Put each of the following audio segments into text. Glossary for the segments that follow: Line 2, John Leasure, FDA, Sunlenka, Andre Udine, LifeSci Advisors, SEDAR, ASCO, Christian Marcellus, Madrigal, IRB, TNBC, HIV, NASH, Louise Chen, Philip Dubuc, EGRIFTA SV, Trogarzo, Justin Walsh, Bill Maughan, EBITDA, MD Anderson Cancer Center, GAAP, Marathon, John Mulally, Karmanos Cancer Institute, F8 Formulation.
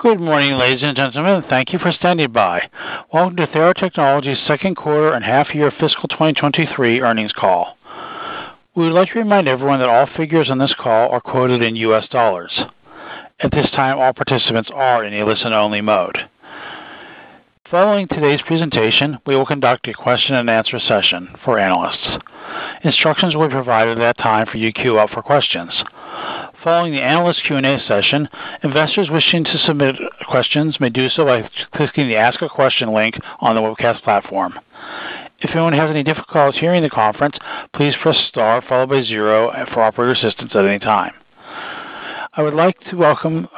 Good morning, ladies and gentlemen. Thank you for standing by. Welcome to Theratechnologies' second quarter and half-year fiscal 2023 earnings call. We would like to remind everyone that all figures on this call are quoted in U.S. dollars. At this time, all participants are in a listen-only mode. Following today's presentation, we will conduct a question-and-answer session for analysts. Instructions will be provided at that time for you to queue up for questions. Following the analyst Q&A session, investors wishing to submit questions may do so by clicking the Ask a Question link on the webcast platform. If anyone has any difficulties hearing the conference, please press star followed by 0 for operator assistance at any time. I would like to remind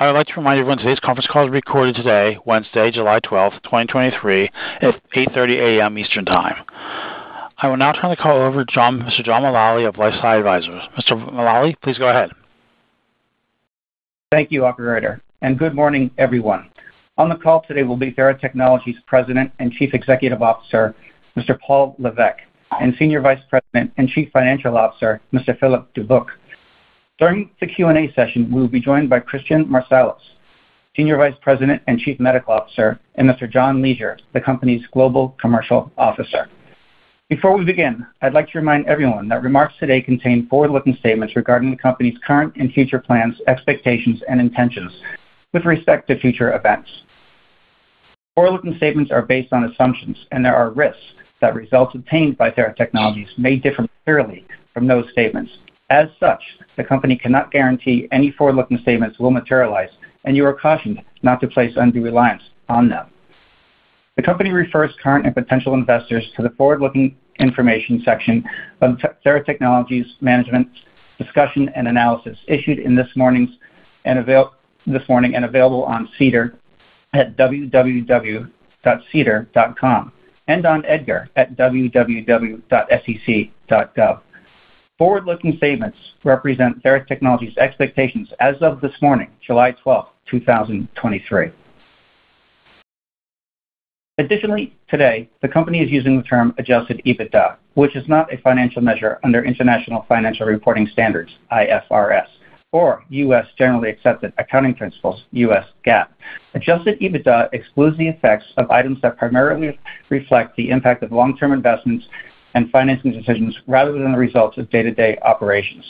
everyone today's conference call is recorded today, Wednesday, July 12th, 2023, at 8:30 a.m. Eastern Time. I will now turn the call over to Mr. John Mulally of LifeSci Advisors. Mr. Mulally, please go ahead. Thank you, Operator, and good morning, everyone. On the call today will be Theratechnologies President and Chief Executive Officer, Mr. Paul Levesque, and Senior Vice President and Chief Financial Officer, Mr. Philip Dubuc. During the Q&A session, we will be joined by Christian Marcellus, Senior Vice President and Chief Medical Officer, and Mr. John Leasure, the company's Global Commercial Officer. Before we begin, I'd like to remind everyone that remarks today contain forward-looking statements regarding the company's current and future plans, expectations, and intentions with respect to future events. Forward-looking statements are based on assumptions, and there are risks that results obtained by Theratechnologies may differ materially from those statements. As such, the company cannot guarantee any forward-looking statements will materialize, and you are cautioned not to place undue reliance on them. The company refers current and potential investors to the forward-looking information section of Theratechnologies Management's Discussion and Analysis issued in this morning and available on SEDAR at www.sedar.com and on EDGAR at www.sec.gov. Forward-looking statements represent Theratechnologies' expectations as of this morning, July 12, 2023. Additionally, today, the company is using the term adjusted EBITDA, which is not a financial measure under International Financial Reporting Standards, IFRS, or U.S. Generally Accepted Accounting Principles, U.S. GAAP. Adjusted EBITDA excludes the effects of items that primarily reflect the impact of long-term investments and financing decisions rather than the results of day-to-day operations.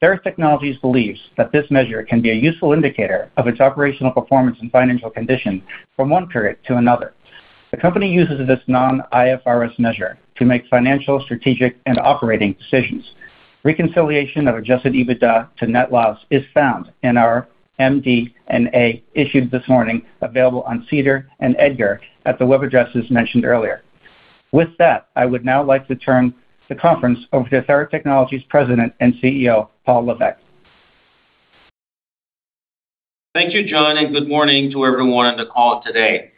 Theratechnologies believes that this measure can be a useful indicator of its operational performance and financial condition from one period to another. The company uses this non-IFRS measure to make financial, strategic, and operating decisions. Reconciliation of adjusted EBITDA to net loss is found in our MD&A issued this morning, available on SEDAR and EDGAR at the web addresses mentioned earlier. With that, I would now like to turn the conference over to Theratechnologies President and CEO, Paul Levesque. Thank you, John, and good morning to everyone on the call today.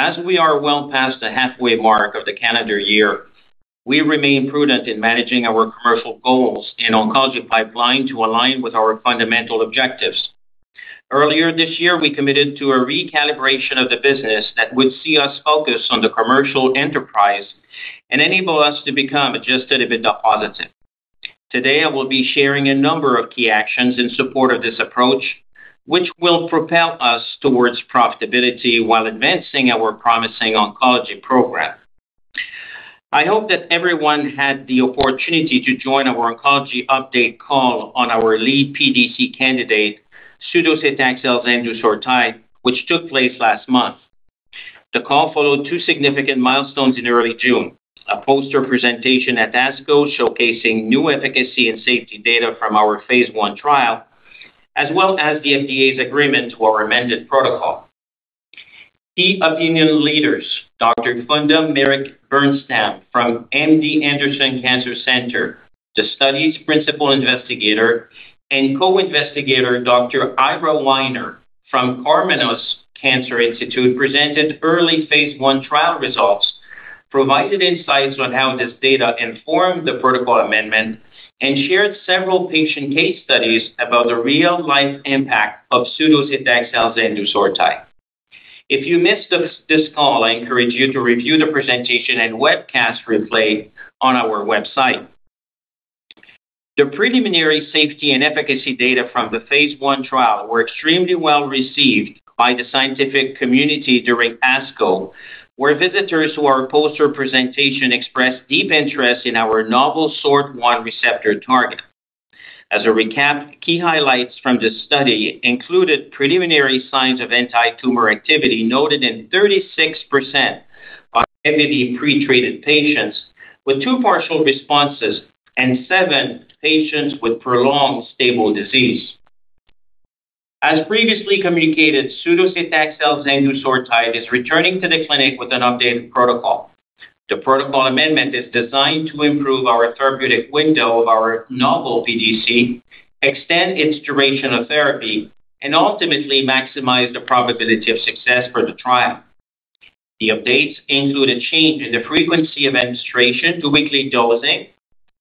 As we are well past the halfway mark of the calendar year, we remain prudent in managing our commercial goals and oncology pipeline to align with our fundamental objectives. Earlier this year, we committed to a recalibration of the business that would see us focus on the commercial enterprise and enable us to become adjusted EBITDA positive. Today, I will be sharing a number of key actions in support of this approach, which will propel us towards profitability while advancing our promising oncology program. I hope that everyone had the opportunity to join our oncology update call on our lead PDC candidate, Sudocetaxel Zendusortide, which took place last month. The call followed two significant milestones in early June, a poster presentation at ASCO showcasing new efficacy and safety data from our phase 1 trial, as well as the FDA's agreement to our amended protocol. Key opinion leaders, Dr. Funda Meric-Bernstam from MD Anderson Cancer Center, the study's principal investigator, and co-investigator Dr. Ira Winer from Karmanos Cancer Institute presented early phase 1 trial results, provided insights on how this data informed the protocol amendment, and shared several patient case studies about the real-life impact of Sudocetaxel Zendusortide. If you missed this call, I encourage you to review the presentation and webcast replay on our website. The preliminary safety and efficacy data from the phase 1 trial were extremely well received by the scientific community during ASCO, where visitors to our poster presentation expressed deep interest in our novel SORT-1 receptor target. As a recap, key highlights from this study included preliminary signs of anti-tumor activity noted in 36% of heavily pretreated patients, with 2 partial responses and 7 patients with prolonged stable disease. As previously communicated, Sudocetaxel Zendusortide is returning to the clinic with an updated protocol. The protocol amendment is designed to improve our therapeutic window of our novel PDC, extend its duration of therapy, and ultimately maximize the probability of success for the trial. The updates include a change in the frequency of administration to weekly dosing,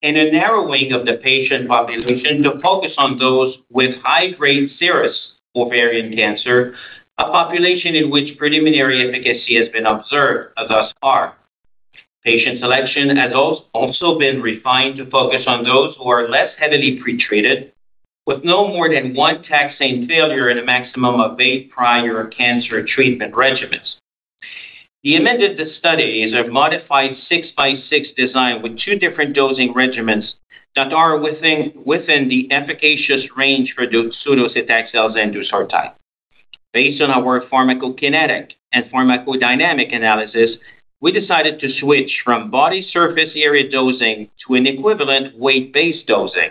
and a narrowing of the patient population to focus on those with high-grade serous ovarian cancer, a population in which preliminary efficacy has been observed thus far. Patient selection has also been refined to focus on those who are less heavily pretreated, with no more than 1 taxane failure and a maximum of 8 prior cancer treatment regimens. The amended study is a modified 6x6 design with 2 different dosing regimens that are within the efficacious range for Sudocetaxel Zendusortide. Based on our pharmacokinetic and pharmacodynamic analysis, we decided to switch from body surface area dosing to an equivalent weight-based dosing.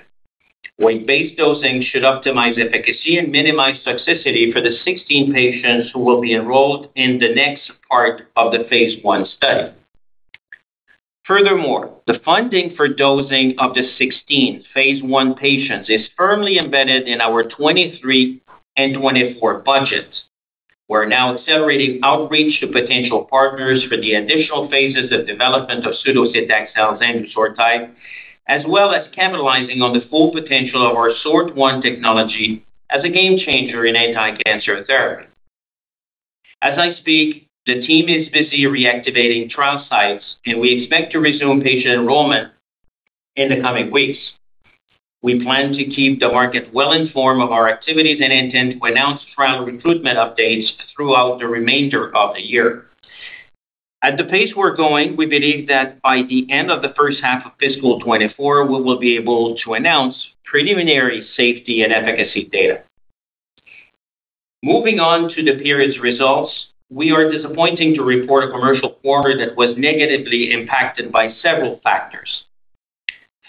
Weight-based dosing should optimize efficacy and minimize toxicity for the 16 patients who will be enrolled in the next part of the phase 1 study. Furthermore, the funding for dosing of the 16 phase 1 patients is firmly embedded in our 23 and 24 budgets. We're now accelerating outreach to potential partners for the additional phases of development of Sudocetaxel Zendusortide, as well as capitalizing on the full potential of our SORT-1 technology as a game changer in anti-cancer therapy. As I speak, the team is busy reactivating trial sites, and we expect to resume patient enrollment in the coming weeks. We plan to keep the market well informed of our activities and intend to announce trial recruitment updates throughout the remainder of the year. At the pace we're going, we believe that by the end of the first half of fiscal 24, we will be able to announce preliminary safety and efficacy data. Moving on to the period's results, we are disappointed to report a commercial quarter that was negatively impacted by several factors.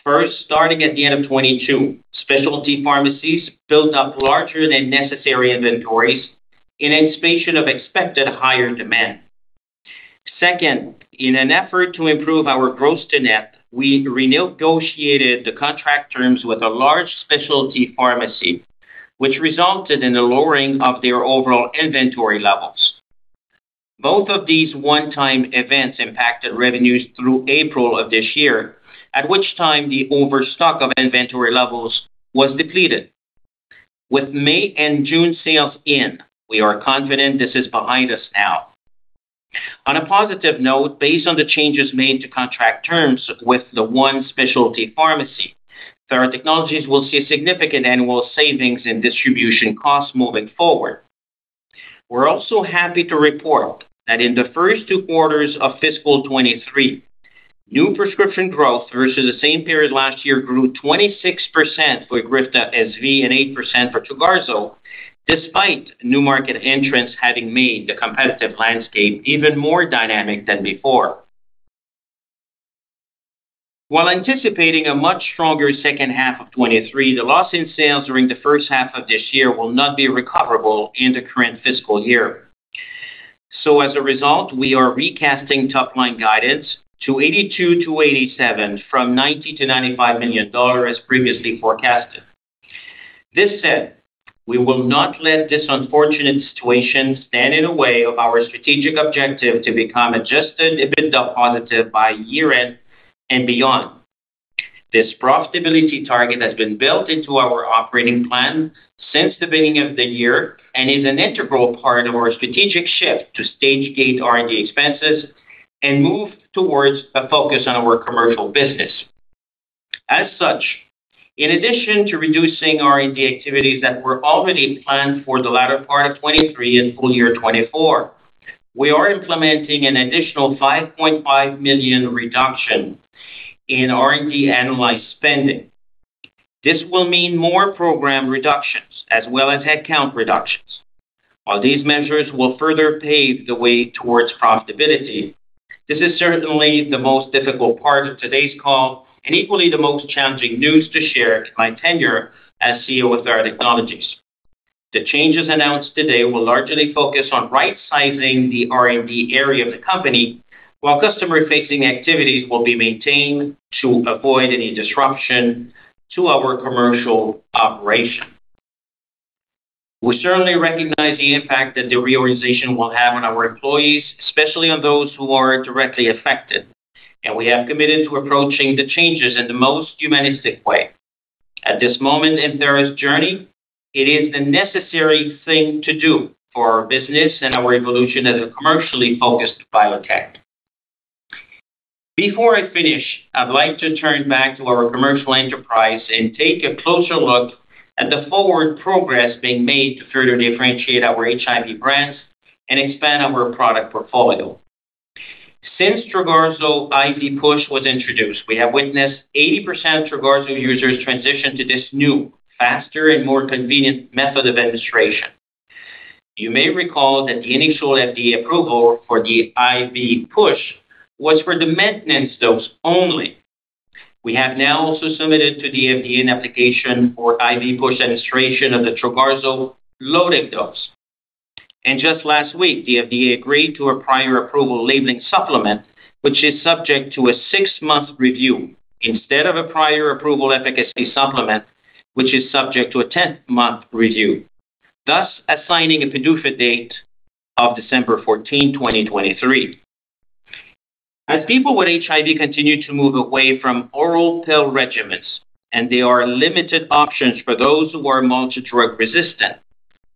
First, starting at the end of 22, specialty pharmacies built up larger than necessary inventories in anticipation of expected higher demand. Second, in an effort to improve our gross to net, we renegotiated the contract terms with a large specialty pharmacy, which resulted in the lowering of their overall inventory levels. Both of these one-time events impacted revenues through April of this year, at which time the overstock of inventory levels was depleted. With May and June sales in, we are confident this is behind us now. On a positive note, based on the changes made to contract terms with the one specialty pharmacy, Theratechnologies will see significant annual savings in distribution costs moving forward. We're also happy to report that in the first 2 quarters of fiscal 23, new prescription growth versus the same period last year grew 26% for EGRIFTA SV and 8% for Trogarzo, despite new market entrants having made the competitive landscape even more dynamic than before. While anticipating a much stronger second half of 23, the loss in sales during the first half of this year will not be recoverable in the current fiscal year. So as a result, we are recasting top-line guidance to 82 to 87 from $90 to $95 million as previously forecasted. This said, we will not let this unfortunate situation stand in the way of our strategic objective to become adjusted EBITDA positive by year-end and beyond. This profitability target has been built into our operating plan since the beginning of the year and is an integral part of our strategic shift to stage-gate R&D expenses and move towards a focus on our commercial business. As such, In addition to reducing R&D activities that were already planned for the latter part of 2023 and full year 2024, we are implementing an additional $5.5 million reduction in R&D annualized spending. This will mean more program reductions as well as headcount reductions. While these measures will further pave the way towards profitability, this is certainly the most difficult part of today's call, and equally the most challenging news to share in my tenure as CEO of Theratechnologies. The changes announced today will largely focus on right-sizing the R&D area of the company, while customer-facing activities will be maintained to avoid any disruption to our commercial operation. We certainly recognize the impact that the reorganization will have on our employees, especially on those who are directly affected, and we have committed to approaching the changes in the most humanistic way. At this moment in Thera's journey, it is the necessary thing to do for our business and our evolution as a commercially focused biotech. Before I finish, I'd like to turn back to our commercial enterprise and take a closer look at the forward progress being made to further differentiate our HIV brands and expand our product portfolio. Since Trogarzo IV push was introduced, we have witnessed 80% of Trogarzo users transition to this new, faster, and more convenient method of administration. You may recall that the initial FDA approval for the IV push was for the maintenance dose only. We have now also submitted to the FDA an application for IV push administration of the Trogarzo loading dose. And just last week, the FDA agreed to a prior approval labeling supplement, which is subject to a 6-month review, instead of a prior approval efficacy supplement, which is subject to a 10-month review, thus assigning a PDUFA date of December 14, 2023. As people with HIV continue to move away from oral pill regimens, and there are limited options for those who are multi-drug resistant,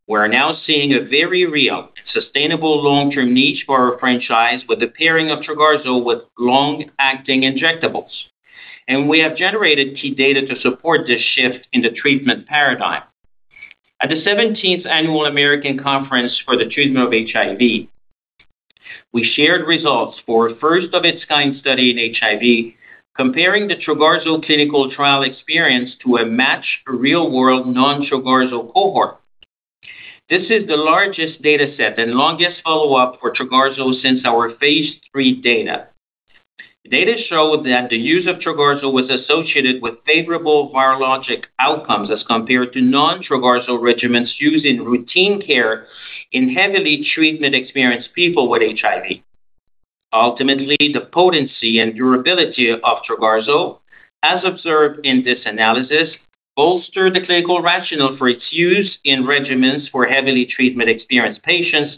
we are now seeing a very real and sustainable long-term niche for our franchise with the pairing of Trogarzo with long-acting injectables. And we have generated key data to support this shift in the treatment paradigm. At the 17th Annual American Conference for the Treatment of HIV, we shared results for a first-of-its-kind study in HIV, comparing the Trogarzo clinical trial experience to a matched real-world non-Trogarzo cohort. This is the largest data set and longest follow-up for Trogarzo since our phase 3 data. The data showed that the use of Trogarzo was associated with favorable virologic outcomes as compared to non-Trogarzo regimens used in routine care in heavily treatment-experienced people with HIV. Ultimately, the potency and durability of Trogarzo, as observed in this analysis, bolster the clinical rationale for its use in regimens for heavily treatment-experienced patients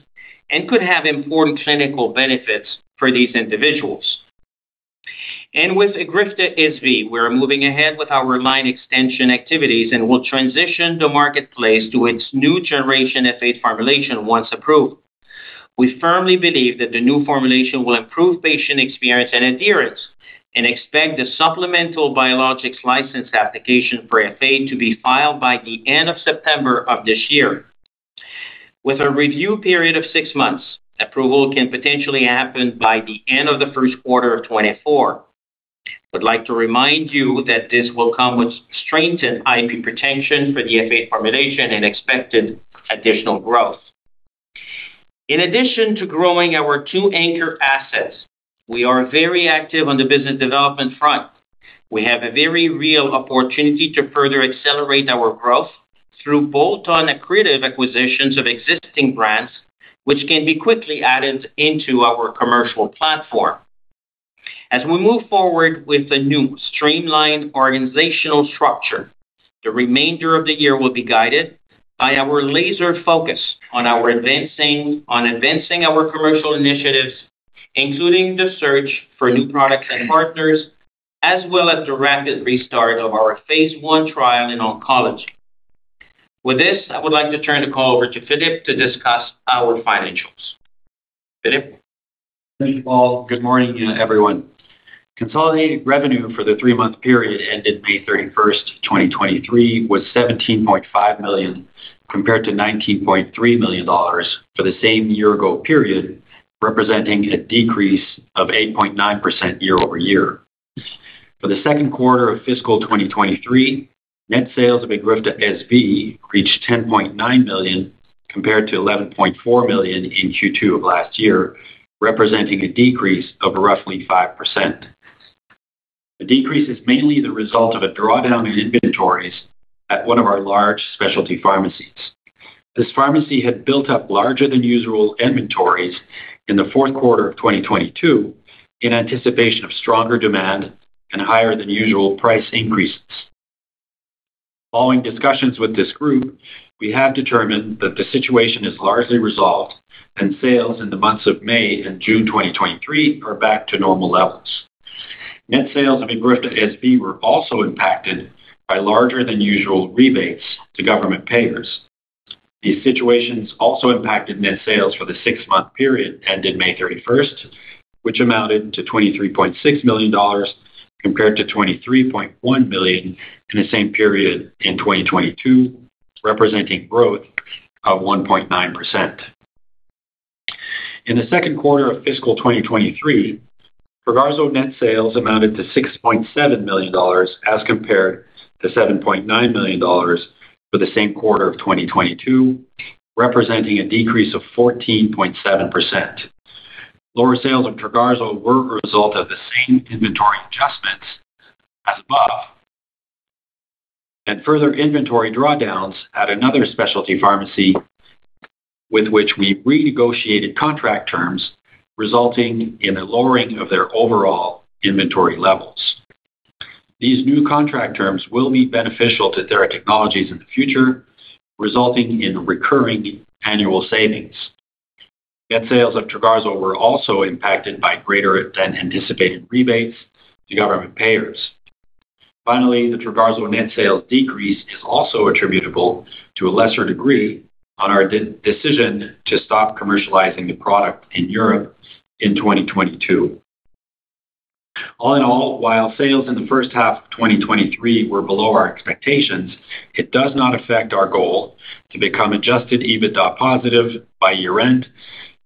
and could have important clinical benefits for these individuals. And with EGRIFTA SV, we are moving ahead with our line extension activities and will transition the marketplace to its new generation F8 formulation once approved. We firmly believe that the new formulation will improve patient experience and adherence, and expect the supplemental biologics license application for F8 to be filed by the end of September of this year. With a review period of 6 months, approval can potentially happen by the end of the first quarter of 2024. I'd like to remind you that this will come with strengthened IP protection for the F8 formulation and expected additional growth. In addition to growing our 2 anchor assets, we are very active on the business development front. We have a very real opportunity to further accelerate our growth through bolt-on accretive acquisitions of existing brands, which can be quickly added into our commercial platform. As we move forward with the new streamlined organizational structure, the remainder of the year will be guided by our laser focus on advancing our commercial initiatives, including the search for new products and partners, as well as the rapid restart of our phase 1 trial in oncology. With this, I would like to turn the call over to Philip to discuss our financials. Philip? Thank you, Paul. Good morning, everyone. Consolidated revenue for the three-month period ended May 31st, 2023 was $17.5 million compared to $19.3 million for the same year-ago period, representing a decrease of 8.9% year-over-year. For the second quarter of fiscal 2023, net sales of EGRIFTA SV reached $10.9 million compared to $11.4 million in Q2 of last year, representing a decrease of roughly 5%. The decrease is mainly the result of a drawdown in inventories at one of our large specialty pharmacies. This pharmacy had built up larger than usual inventories in the fourth quarter of 2022 in anticipation of stronger demand and higher than usual price increases. Following discussions with this group, we have determined that the situation is largely resolved and sales in the months of May and June 2023 are back to normal levels. Net sales of EGRIFTA SV were also impacted by larger than usual rebates to government payers. These situations also impacted net sales for the six-month period ended May 31st, which amounted to $23.6 million compared to $23.1 million in the same period in 2022, representing growth of 1.9%. In the second quarter of fiscal 2023, Trogarzo net sales amounted to $6.7 million as compared to $7.9 million for the same quarter of 2022, representing a decrease of 14.7%. Lower sales of Trogarzo were a result of the same inventory adjustments as above, and further inventory drawdowns at another specialty pharmacy with which we renegotiated contract terms, resulting in a lowering of their overall inventory levels. These new contract terms will be beneficial to Theratechnologies in the future, resulting in recurring annual savings. Net sales of Trogarzo were also impacted by greater than anticipated rebates to government payers. Finally, the Trogarzo net sales decrease is also attributable to a lesser degree on our decision to stop commercializing the product in Europe in 2022. All in all, while sales in the first half of 2023 were below our expectations, it does not affect our goal to become adjusted EBITDA positive by year-end,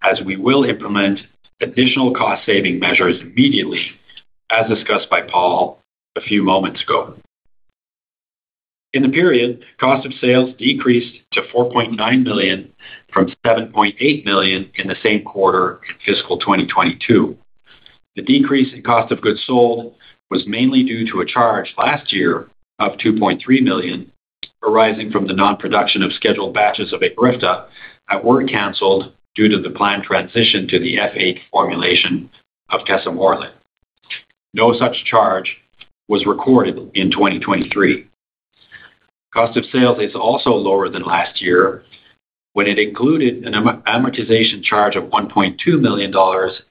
as we will implement additional cost-saving measures immediately, as discussed by Paul a few moments ago. In the period, cost of sales decreased to $4.9 million from $7.8 million in the same quarter in fiscal 2022. The decrease in cost of goods sold was mainly due to a charge last year of $2.3 million arising from the non-production of scheduled batches of EGRIFTA that were canceled due to the planned transition to the F8 formulation of tesamorelin. No such charge was recorded in 2023. Cost of sales is also lower than last year, when it included an amortization charge of $1.2 million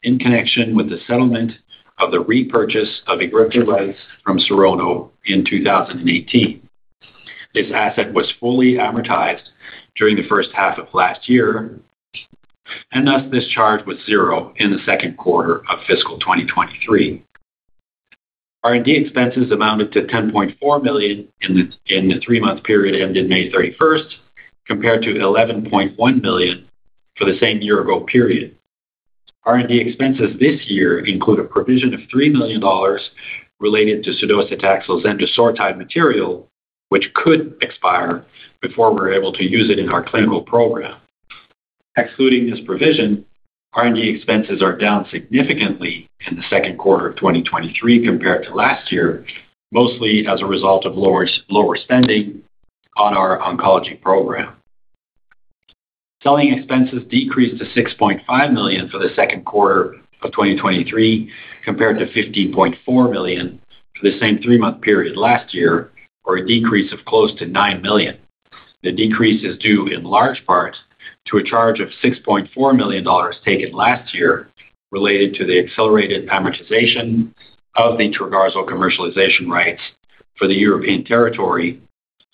in connection with the settlement of the repurchase of EGRIFTA rights from Serono in 2018. This asset was fully amortized during the first half of last year, and thus this charge was zero in the second quarter of fiscal 2023. R&D expenses amounted to $10.4 million in the three-month period ended May 31st, compared to $11.1 million for the same year-ago period. R&D expenses this year include a provision of $3 million related to Sudocetaxel Zendusortide material, which could expire before we're able to use it in our clinical program. Excluding this provision, R&D expenses are down significantly in the second quarter of 2023 compared to last year, mostly as a result of lower spending on our oncology program. Selling expenses decreased to $6.5 million for the second quarter of 2023 compared to $15.4 million for the same three-month period last year, or a decrease of close to $9 million. The decrease is due in large part to a charge of $6.4 million taken last year related to the accelerated amortization of the Trogarzo commercialization rights for the European territory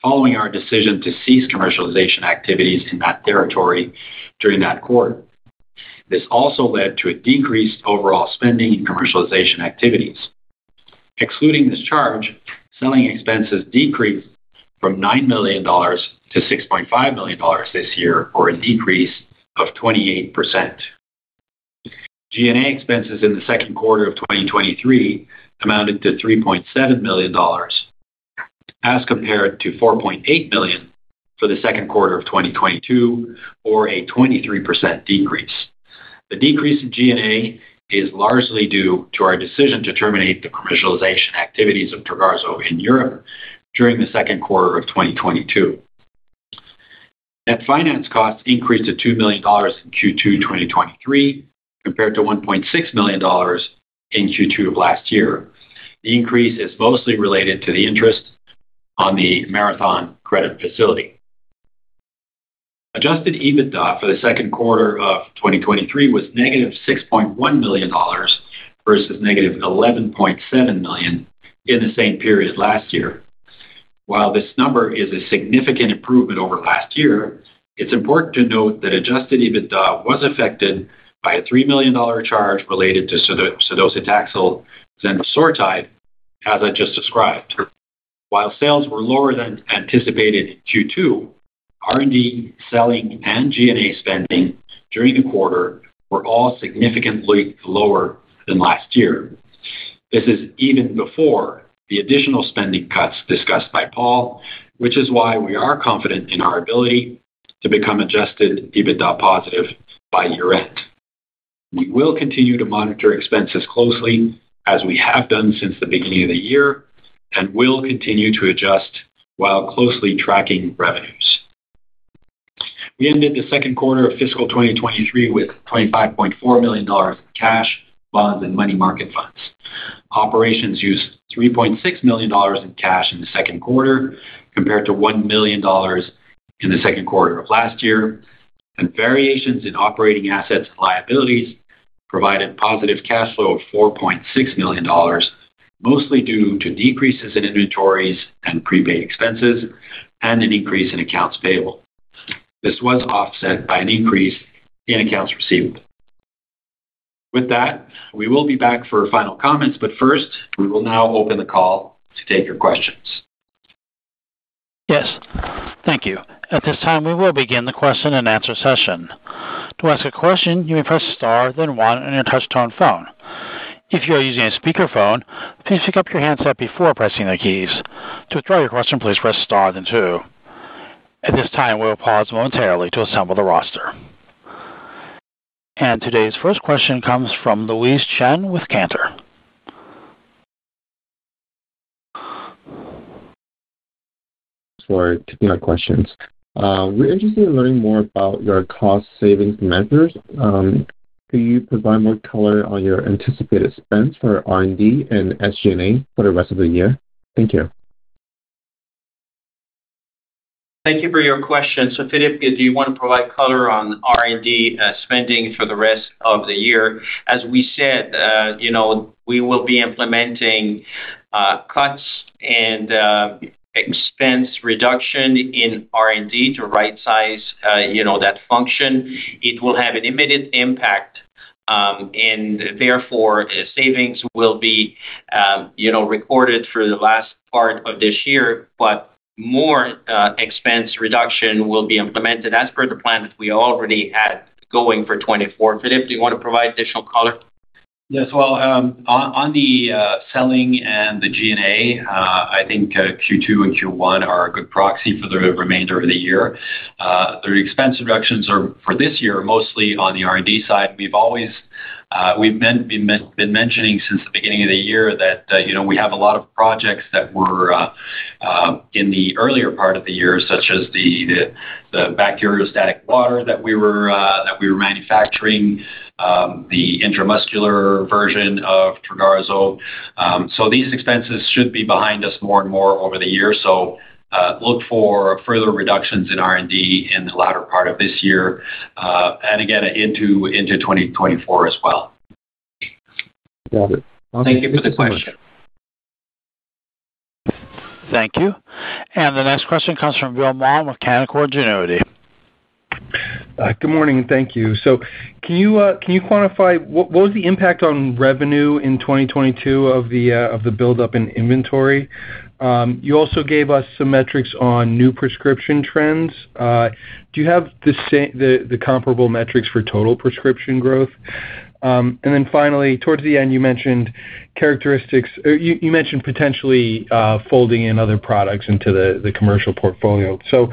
following our decision to cease commercialization activities in that territory during that quarter. This also led to a decreased overall spending in commercialization activities. Excluding this charge, selling expenses decreased from $9 million to $6.5 million this year, or a decrease of 28%. G&A expenses in the second quarter of 2023 amounted to $3.7 million, as compared to $4.8 million for the second quarter of 2022, or a 23% decrease. The decrease in G&A is largely due to our decision to terminate the commercialization activities of Trogarzo in Europe during the second quarter of 2022. Net finance costs increased to $2 million in Q2 2023 compared to $1.6 million in Q2 of last year. The increase is mostly related to the interest on the Marathon credit facility. Adjusted EBITDA for the second quarter of 2023 was negative $6.1 million versus negative $11.7 million in the same period last year. While this number is a significant improvement over last year, it's important to note that adjusted EBITDA was affected by a $3 million charge related to Sudocetaxel Zendusortide, as I just described. While sales were lower than anticipated in Q2, R&D, selling, and G&A spending during the quarter were all significantly lower than last year. This is even before the additional spending cuts discussed by Paul, which is why we are confident in our ability to become adjusted EBITDA positive by year-end. We will continue to monitor expenses closely, as we have done since the beginning of the year, and will continue to adjust while closely tracking revenues. We ended the second quarter of fiscal 2023 with $25.4 million in cash, bonds, and money market funds. Operations used $3.6 million in cash in the second quarter, compared to $1 million in the second quarter of last year, and variations in operating assets and liabilities provided positive cash flow of $4.6 million, mostly due to decreases in inventories and prepaid expenses, and an increase in accounts payable. This was offset by an increase in accounts receivable. With that, we will be back for final comments, but first, we will now open the call to take your questions. Yes, thank you. At this time, we will begin the question and answer session. To ask a question, you may press star, then one on your touch-tone phone. If you are using a speakerphone, please pick up your handset before pressing the keys. To withdraw your question, please press star, then two. At this time, we'll pause momentarily to assemble the roster. And today's first question comes from Louise Chen with Cantor. For taking our questions. We're interested in learning more about your cost savings measures. Could you provide more color on your anticipated spends for R&D and SG&A for the rest of the year? Thank you. Thank you for your question. So, Philip, do you want to provide color on R&D spending for the rest of the year? As we said, we will be implementing cuts and expense reduction in R&D to right-size, that function. It will have an immediate impact. And therefore, savings will be, recorded for the last part of this year, but more expense reduction will be implemented as per the plan that we already had going for 24. Philip, do you want to provide additional color? Yes, well, on the selling and the G&A, I think Q2 and Q1 are a good proxy for the remainder of the year. The expense reductions are for this year mostly on the R&D side. We've been mentioning since the beginning of the year that, we have a lot of projects that were in the earlier part of the year, such as the bacteriostatic water that we were manufacturing, the intramuscular version of Trogarzo. So these expenses should be behind us more and more over the year. So look for further reductions in R&D in the latter part of this year, and again into 2024 as well. Got it. Okay. Thank you for the question. Thank you. And the next question comes from Bill Maughan with Canaccord Genuity. Good morning, and thank you. So can you quantify what was the impact on revenue in 2022 of the buildup in inventory? You also gave us some metrics on new prescription trends. Do you have the comparable metrics for total prescription growth? And then finally, towards the end, you mentioned characteristics. You mentioned potentially folding in other products into the commercial portfolio. So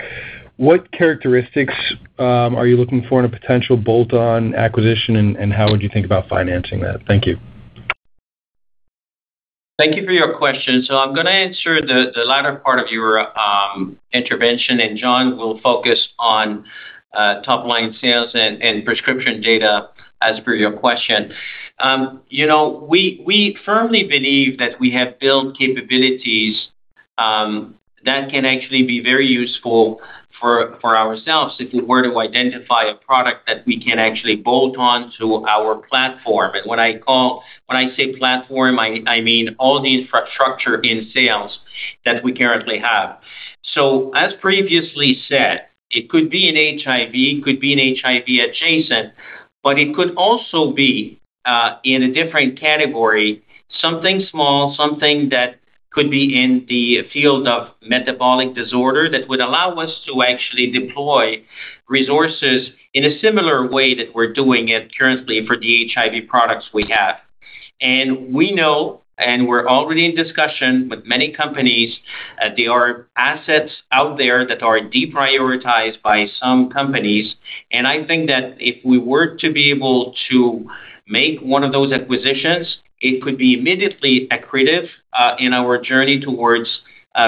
what characteristics are you looking for in a potential bolt-on acquisition, and how would you think about financing that? Thank you. Thank you for your question. So I'm going to answer the latter part of your intervention, and John will focus on top-line sales and prescription data as per your question. We firmly believe that we have built capabilities that can actually be very useful for ourselves if we were to identify a product that we can actually bolt on to our platform. And when I say platform, I mean all the infrastructure in sales that we currently have. So as previously said, it could be in HIV, could be in HIV adjacent, but it could also be in a different category, something small, something that could be in the field of metabolic disorder that would allow us to actually deploy resources in a similar way that we're doing it currently for the HIV products we have. And we know, and we're already in discussion with many companies, there are assets out there that are deprioritized by some companies. And I think that if we were to be able to make one of those acquisitions, it could be immediately accretive in our journey towards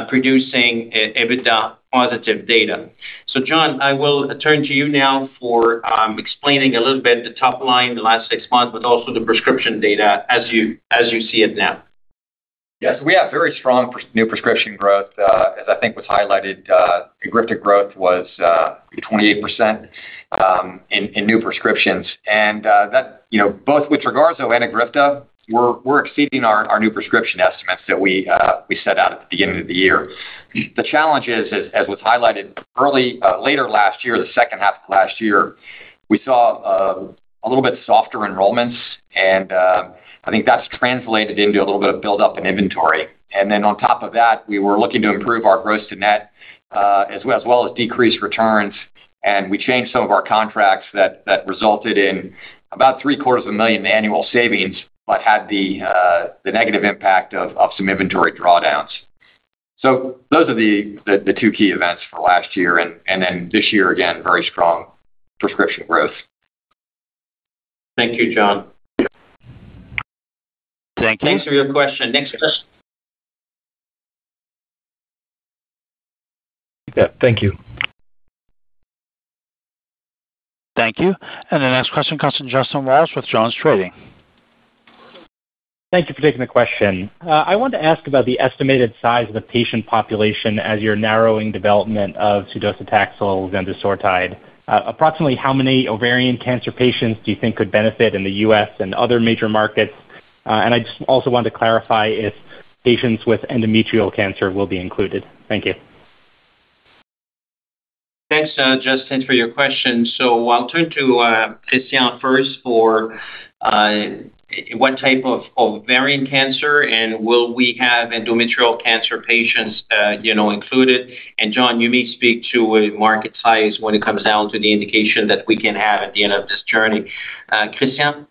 producing EBITDA positive data. So, John, I will turn to you now for explaining a little bit the top line the last 6 months, but also the prescription data as you see it now. Yes, we have very strong new prescription growth. As I think was highlighted, EGRIFTA growth was 28% in new prescriptions, and that both with Trogarzo and EGRIFTA. We're exceeding our new prescription estimates that we set out at the beginning of the year. The challenge is, as was highlighted later last year, the second half of last year, we saw a little bit softer enrollments, and I think that's translated into a little bit of buildup in inventory. And then on top of that, we were looking to improve our gross to net as well as decrease returns, and we changed some of our contracts that resulted in about $750,000 annual savings, but had the negative impact of some inventory drawdowns. So those are the two key events for last year, and then this year, again, very strong prescription growth. Thank you, John. Thank you. Thanks for your question. Next question. Yeah, thank you. Thank you. And the next question comes from Justin Walsh with Jones Trading. Thank you for taking the question. I want to ask about the estimated size of the patient population as you're narrowing development of Sudocetaxel Zendusortide. Approximately how many ovarian cancer patients do you think could benefit in the U.S. and other major markets? And I just also want to clarify if patients with endometrial cancer will be included. Thank you. Thanks, Justin, for your question. So I'll turn to Christian first for what type of ovarian cancer, and will we have endometrial cancer patients, included? And John, you may speak to a market size when it comes down to the indication that we can have at the end of this journey. Christian?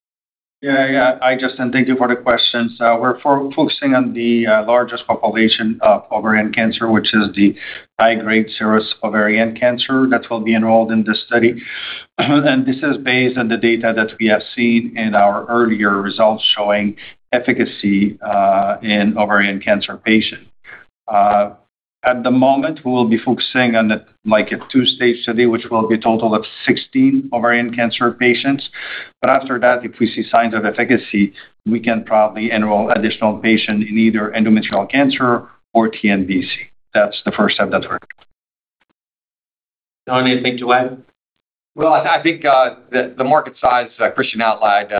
Yeah. Hi, Justin. Thank you for the questions. We're focusing on the largest population of ovarian cancer, which is the high-grade serous ovarian cancer that will be enrolled in this study. And this is based on the data that we have seen in our earlier results showing efficacy in ovarian cancer patients. At the moment, we will be focusing on a two-stage study, which will be a total of 16 ovarian cancer patients. But after that, if we see signs of efficacy, we can probably enroll additional patients in either endometrial cancer or TNBC. That's the first step that we're doing. John, anything to add? Well, I think the market size Christian outlined,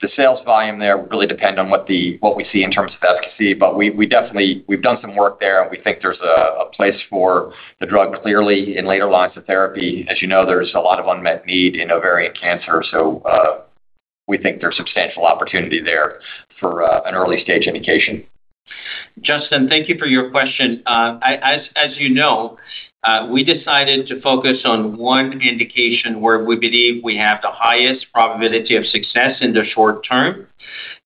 the sales volume there would really depend on what we see in terms of efficacy, but we've done some work there, and we think there's a place for the drug clearly in later lines of therapy. As you know, there's a lot of unmet need in ovarian cancer, so we think there's substantial opportunity there for an early stage indication. Justin, thank you for your question. As you know, we decided to focus on one indication where we believe we have the highest probability of success in the short term.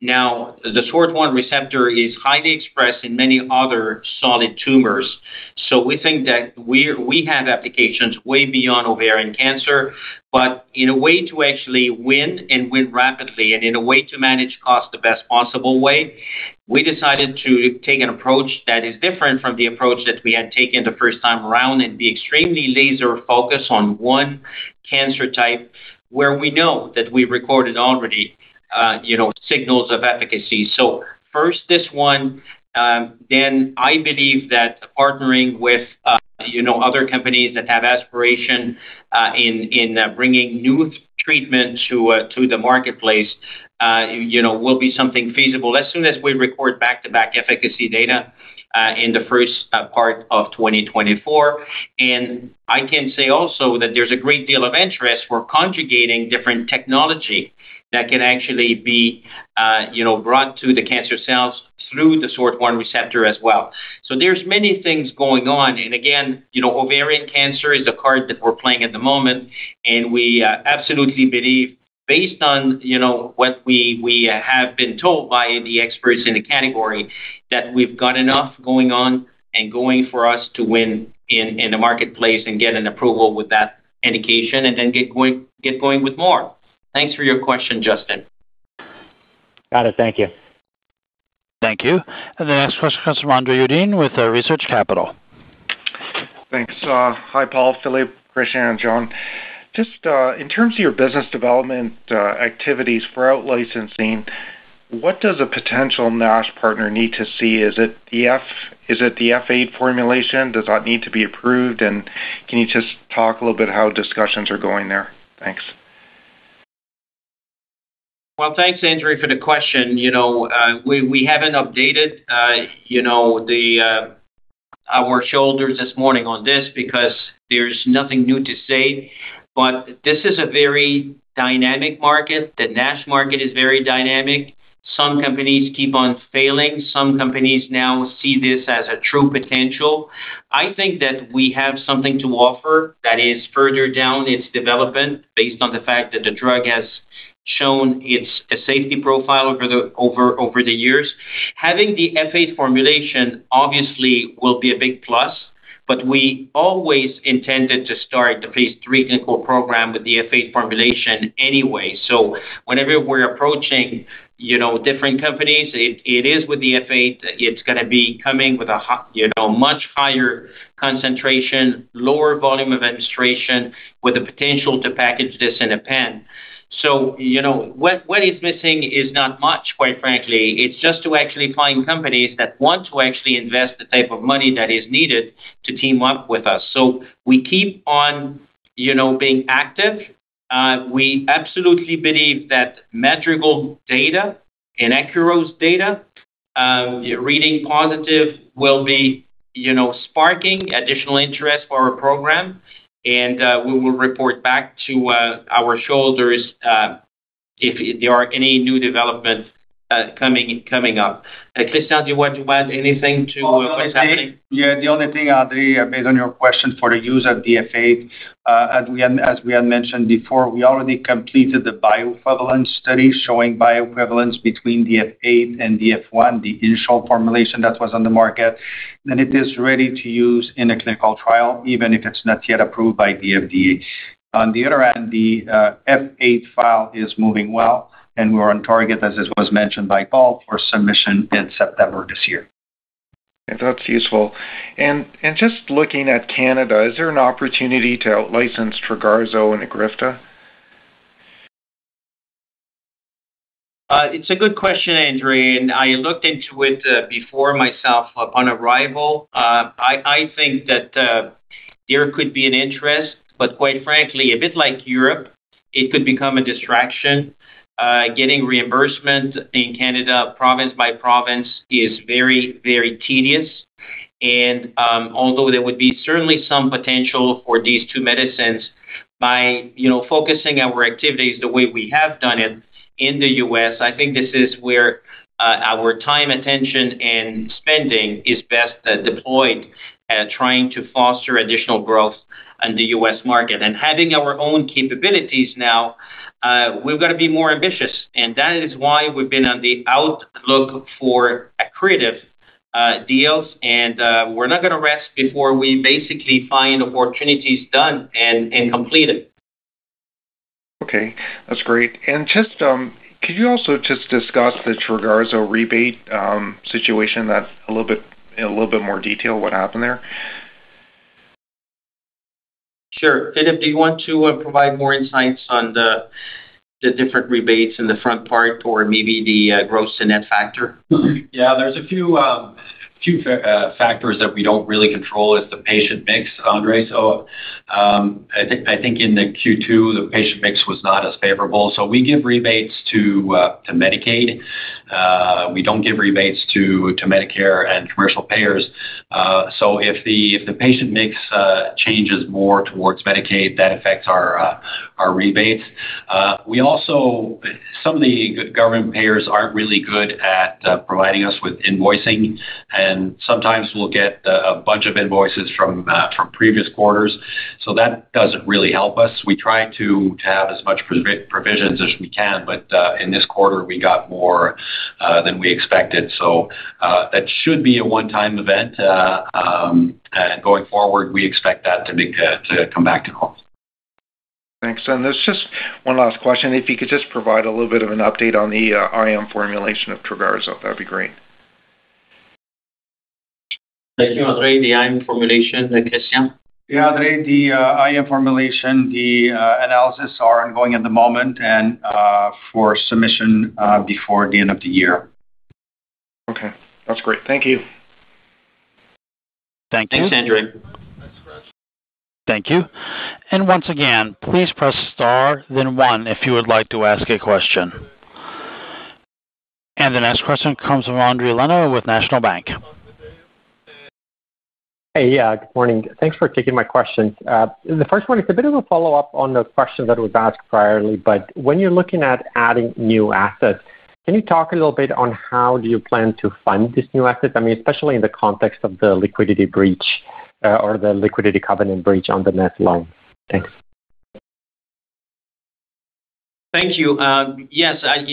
Now, the SORT-1 receptor is highly expressed in many other solid tumors, so we think that we have applications way beyond ovarian cancer, but in a way to actually win and win rapidly, and in a way to manage costs the best possible way, we decided to take an approach that is different from the approach that we had taken the first time around and be extremely laser focused on one cancer type where we know that we recorded already, signals of efficacy. So first this one, then I believe that partnering with, other companies that have aspiration in bringing new treatment to the marketplace, will be something feasible as soon as we record back-to-back efficacy data in the first part of 2024. And I can say also that there's a great deal of interest for conjugating different technology that can actually be, brought to the cancer cells through the SORT1 receptor as well. So there's many things going on. And again, ovarian cancer is the card that we're playing at the moment. And we absolutely believe, based on, what we have been told by the experts in the category, that we've got enough going on and going for us to win in the marketplace and get an approval with that indication and then get going with more. Thanks for your question, Justin. Got it. Thank you. Thank you. And the next question comes from Andre Udine with Research Capital. Thanks. Hi, Paul, Philip, Christian, and John. Just in terms of your business development activities for out-licensing, what does a potential NASH partner need to see? Is it the F8 formulation? Does that need to be approved? And can you just talk a little bit how discussions are going there? Thanks. Well, thanks, Andrew, for the question. We haven't updated, our shoulders this morning on this because there's nothing new to say. But this is a very dynamic market. The NASH market is very dynamic. Some companies keep on failing. Some companies now see this as a true potential. I think that we have something to offer that is further down its development based on the fact that the drug has shown its safety profile over the years. Having the F8 formulation obviously will be a big plus, but we always intended to start the phase 3 clinical program with the F8 formulation anyway. So whenever we're approaching, different companies, it is with the F8. It's going to be coming with a much higher concentration, lower volume of administration, with the potential to package this in a pen. So, what is missing is not much, quite frankly. It's just to actually find companies that want to actually invest the type of money that is needed to team up with us. So we keep on, being active. We absolutely believe that Madrigal data and Acuro's data, reading positive, will be, sparking additional interest for our program. And we will report back to our shareholders if there are any new developments coming up. Christian, do you want to add anything to what's happening? Yeah, the only thing, Andre, based on your question for the use of DF8, as we had mentioned before, we already completed the bioequivalence study showing bioequivalence between DF8 and DF1, the initial formulation that was on the market. Then it is ready to use in a clinical trial, even if it's not yet approved by the FDA. On the other hand, the F8 file is moving well, and we're on target, as it was mentioned by Paul, for submission in September this year. Yeah, that's useful. And just looking at Canada, is there an opportunity to out-license Trogarzo and EGRIFTA? It's a good question, Andre, and I looked into it before myself upon arrival. I think that there could be an interest, but quite frankly, a bit like Europe, it could become a distraction. Getting reimbursement in Canada, province by province, is very, very tedious. And although there would be certainly some potential for these two medicines, by focusing our activities the way we have done it in the U.S., I think this is where our time, attention, and spending is best deployed at trying to foster additional growth in the U.S. market. And having our own capabilities now, we've got to be more ambitious. And that is why we've been on the outlook for accretive deals, and we're not going to rest before we basically find opportunities done and completed. Okay, that's great. And just could you also just discuss the Trogarzo rebate situation that in a little bit more detail? What happened there? Sure, Philip. Do you want to provide more insights on the different rebates in the front part, or maybe the gross to net factor? Yeah, there's a few factors that we don't really control. Is the patient mix, Andre. So I think in the Q2 the patient mix was not as favorable. So we give rebates to Medicaid. We don't give rebates to Medicare and commercial payers. So if the patient mix changes more towards Medicaid, that affects our rebates. We also, some of the government payers aren't really good at providing us with invoicing, and sometimes we'll get a bunch of invoices from previous quarters, so that doesn't really help us. We try to have as much provisions as we can, but in this quarter we got more than we expected, so that should be a one-time event, and going forward we expect that to come back to normal. Thanks. And there's just one last question. If you could just provide a little bit of an update on the IM formulation of Trogarzo, that would be great. Thank you, Andre. The IM formulation, Christian? Yeah, Andre, the IM formulation, the analysis are ongoing at the moment, and for submission before the end of the year. Okay, that's great. Thank you. Thanks, Andre. Thank you. And once again, please press star, then one if you would like to ask a question. And the next question comes from Andre Leno with National Bank. Hey, yeah, good morning. Thanks for taking my questions. The first one is a bit of a follow-up on the question that was asked priorly, but when you're looking at adding new assets, can you talk a little bit on how do you plan to fund these new assets? I mean, especially in the context of the liquidity breach or the liquidity covenant breach on the net loan. Thanks. Thank you. Yes, let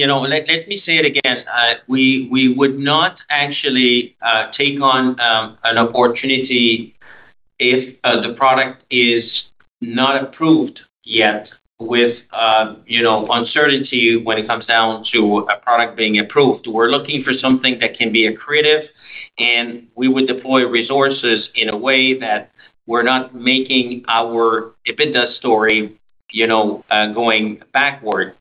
me say it again. We would not actually take on an opportunity if the product is not approved yet, with uncertainty when it comes down to a product being approved. We're looking for something that can be accretive, and we would deploy resources in a way that we're not making our EBITDA story going backward.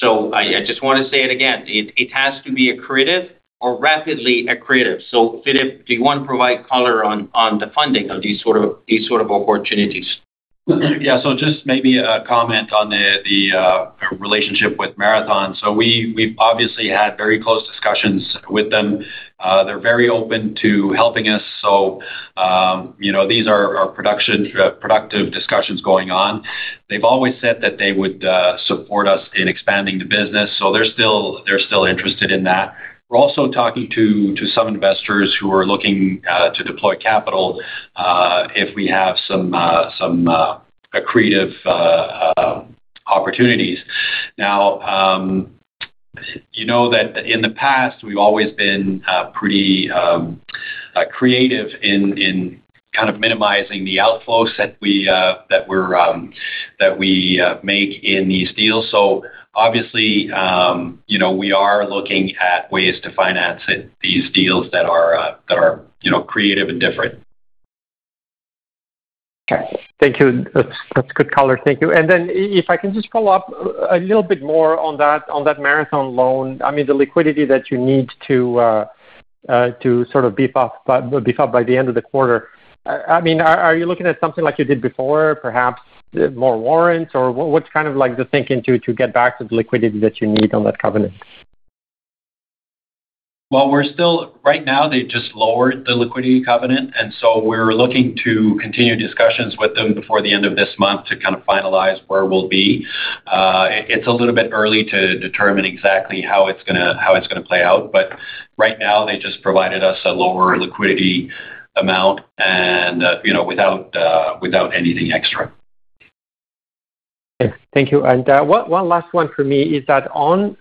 So I just want to say it again. It has to be accretive or rapidly accretive. So, Philip, do you want to provide color on the funding of these sort of opportunities? Yeah, so just maybe a comment on the relationship with Marathon. So we've obviously had very close discussions with them. They're very open to helping us. So, these are productive discussions going on. They've always said that they would support us in expanding the business. So they're still interested in that. We're also talking to some investors who are looking to deploy capital if we have some accretive opportunities. Now, you know that in the past we've always been pretty creative in kind of minimizing the outflows that we make in these deals. So obviously, we are looking at ways to finance these deals that are creative and different. Okay, thank you. That's good color. Thank you. And then, if I can just follow up a little bit more on that Marathon loan. I mean, the liquidity that you need to sort of beef up by the end of the quarter. I mean, are you looking at something like you did before, perhaps more warrants, or what's kind of like the thinking to get back to the liquidity that you need on that covenant? Well, we're still, right now, they just lowered the liquidity covenant, and so we're looking to continue discussions with them before the end of this month to kind of finalize where we'll be. It's a little bit early to determine exactly how it's gonna play out, but right now they just provided us a lower liquidity amount, and without anything extra. Okay, thank you. And one last one for me is that on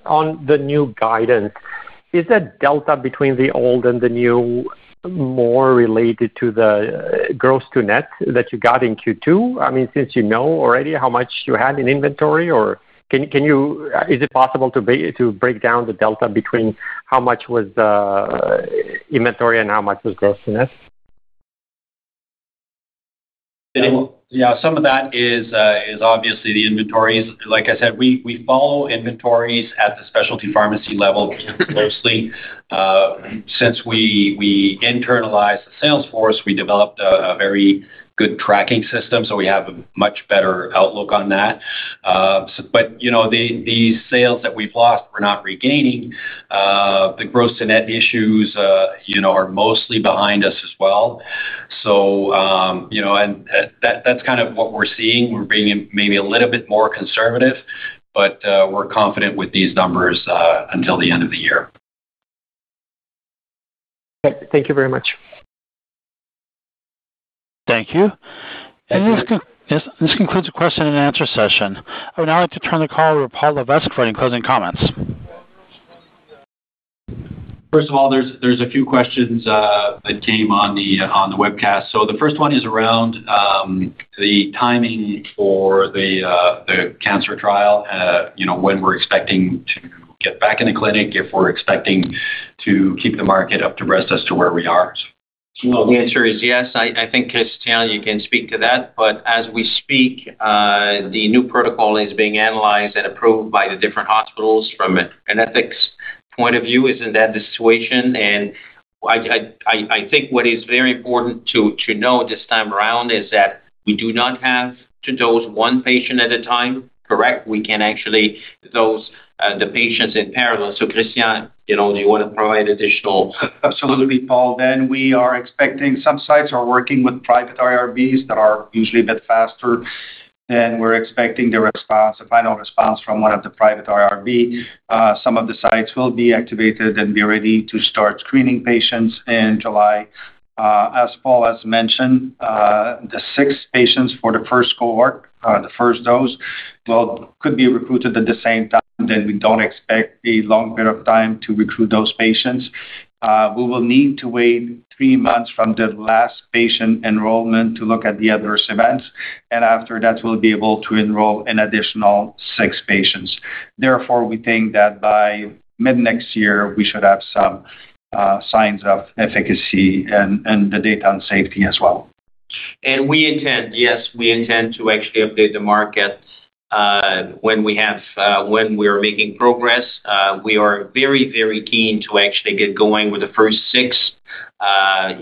the new guidance. Is that delta between the old and the new more related to the gross to net that you got in Q2? I mean, since you know already how much you had in inventory, or can you? Is it possible to break down the delta between how much was inventory and how much was gross to net? Yeah, some of that is obviously the inventories. Like I said, we follow inventories at the specialty pharmacy level closely. Since we internalized the sales force, we developed a very good tracking system, so we have a much better outlook on that. But you know, the sales that we've lost, we're not regaining. The gross to net issues, are mostly behind us as well. So and that's kind of what we're seeing. We're being maybe a little bit more conservative, but we're confident with these numbers until the end of the year. Okay. Thank you very much. Thank you. And this concludes the question and answer session. I would now like to turn the call over to Paul Levesque for any closing comments. First of all, there's a few questions that came on the webcast. So the first one is around the timing for the cancer trial. When we're expecting to get back in the clinic, if we're expecting to keep the market up to breast as to where we are. Well, the answer is yes. I think, Christian, you can speak to that. But as we speak, the new protocol is being analyzed and approved by the different hospitals from an ethics point of view. Isn't that the situation? And I think what is very important to know this time around is that we do not have to dose one patient at a time, correct? We can actually dose the patients in parallel. So, Christian, do you want to provide additional? Absolutely, Paul. Then we are expecting some sites are working with private IRBs that are usually a bit faster. Then we're expecting the final response from one of the private IRB. Some of the sites will be activated and be ready to start screening patients in July. As Paul has mentioned, the 6 patients for the first cohort, the first dose, could be recruited at the same time. Then we don't expect a long period of time to recruit those patients. We will need to wait 3 months from the last patient enrollment to look at the adverse events, and after that we'll be able to enroll an additional 6 patients. Therefore, we think that by mid-next year we should have some signs of efficacy and the data on safety as well. And we intend to actually update the market when we are making progress. We are very, very keen to actually get going with the first 6.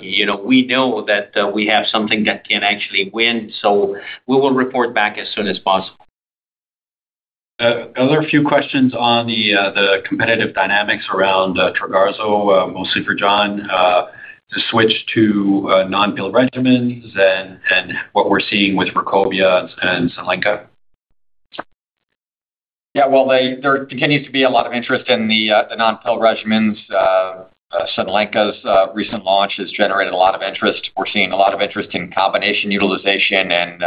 We know that we have something that can actually win, so we will report back as soon as possible. Other few questions on the competitive dynamics around Trogarzo, mostly for John. The switch to non-pill regimens and what we're seeing with Rukobia and Sunlenka. Yeah, well, there continues to be a lot of interest in the non-pill regimens. Sunlenka's recent launch has generated a lot of interest. We're seeing a lot of interest in combination utilization, and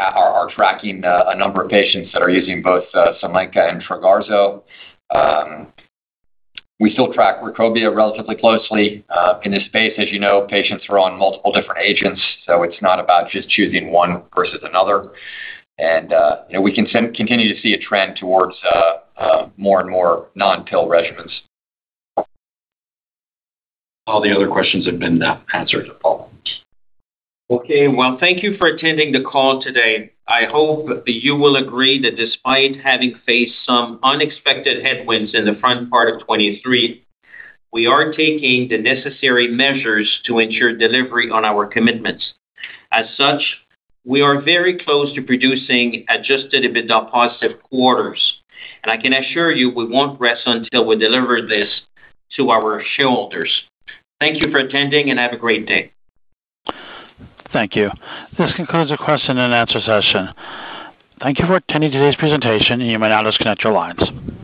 are tracking a number of patients that are using both Sunlenka and Trogarzo. We still track Rukobia relatively closely. In this space, as you know, patients are on multiple different agents, so it's not about just choosing one versus another. And we can continue to see a trend towards more and more non-pill regimens. All the other questions have been answered, Paul. Okay, well, thank you for attending the call today. I hope you will agree that despite having faced some unexpected headwinds in the front part of 23, we are taking the necessary measures to ensure delivery on our commitments. As such, we are very close to producing adjusted EBITDA positive quarters, and I can assure you we won't rest until we deliver this to our shareholders. Thank you for attending and have a great day. Thank you. This concludes the question and answer session. Thank you for attending today's presentation, and you may now disconnect your lines.